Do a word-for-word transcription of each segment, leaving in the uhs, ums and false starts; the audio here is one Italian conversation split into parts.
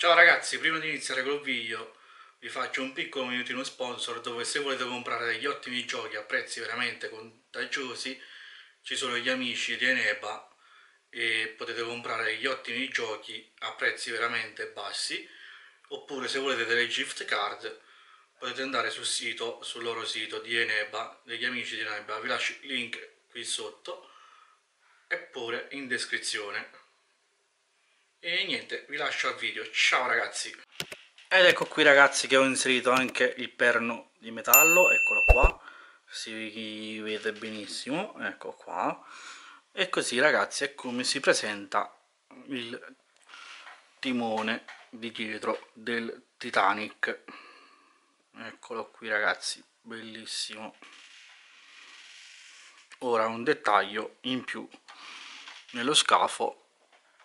Ciao ragazzi, prima di iniziare col video vi faccio un piccolo minutino sponsor dove, se volete comprare degli ottimi giochi a prezzi veramente contagiosi, ci sono gli amici di Eneba e potete comprare degli ottimi giochi a prezzi veramente bassi, oppure se volete delle gift card potete andare sul sito, sul loro sito di Eneba, degli amici di Eneba. Vi lascio il link qui sotto e pure in descrizione. E niente, vi lascio al video, ciao ragazzi! Ed ecco qui ragazzi che ho inserito anche il perno di metallo, eccolo qua, si vede benissimo, ecco qua. E così ragazzi è come si presenta il timone di dietro del Titanic. Eccolo qui ragazzi, bellissimo. Ora un dettaglio in più nello scafo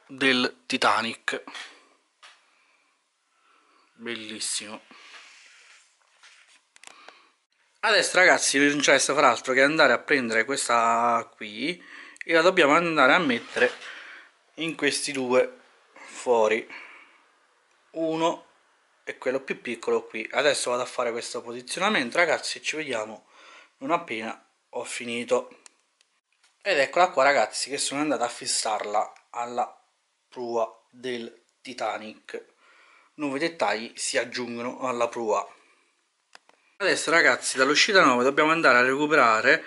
del Titanic, bellissimo. Adesso ragazzi non ci resta far altro che andare a prendere questa qui e la dobbiamo andare a mettere in questi due fori, uno e quello più piccolo qui. Adesso vado a fare questo posizionamento ragazzi e ci vediamo non appena ho finito. Ed eccola qua ragazzi che sono andato a fissarla alla prua del Titanic, nuovi dettagli si aggiungono alla prua. Adesso ragazzi dall'uscita nove dobbiamo andare a recuperare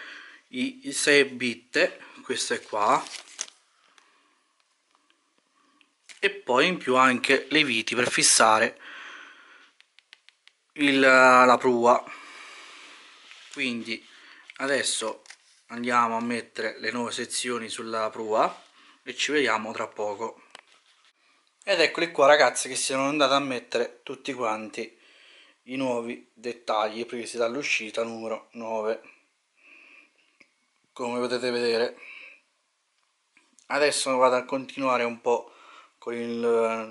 i sei bitte, queste qua, e poi in più anche le viti per fissare il, la prua. Quindi adesso andiamo a mettere le nuove sezioni sulla prua e ci vediamo tra poco. Ed eccoli qua ragazzi che siamo andati a mettere tutti quanti i nuovi dettagli presi dall'uscita numero nove, come potete vedere. Adesso vado a continuare un po' con il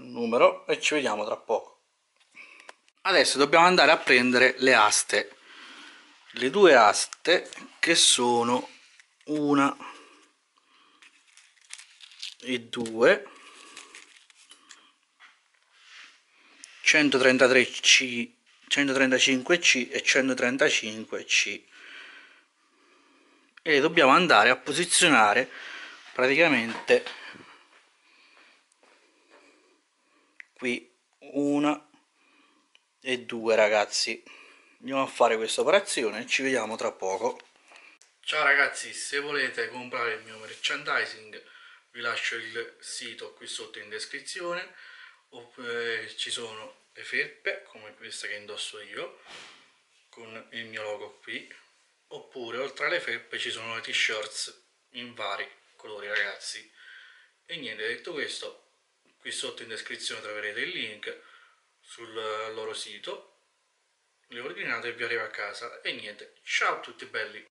numero e ci vediamo tra poco. Adesso dobbiamo andare a prendere le aste, le due aste che sono una e due, centotrentatré C, centotrentacinque C e centotrentacinque C, e dobbiamo andare a posizionare praticamente qui una e due ragazzi. Andiamo a fare questa operazione e ci vediamo tra poco. Ciao ragazzi, se volete comprare il mio merchandising vi lascio il sito qui sotto in descrizione, oppure ci sono le felpe come questa che indosso io con il mio logo qui, oppure oltre alle felpe ci sono le t-shirts in vari colori ragazzi. E niente, detto questo, qui sotto in descrizione troverete il link sul loro sito, le ordinate e vi arriva a casa. E niente, ciao a tutti belli!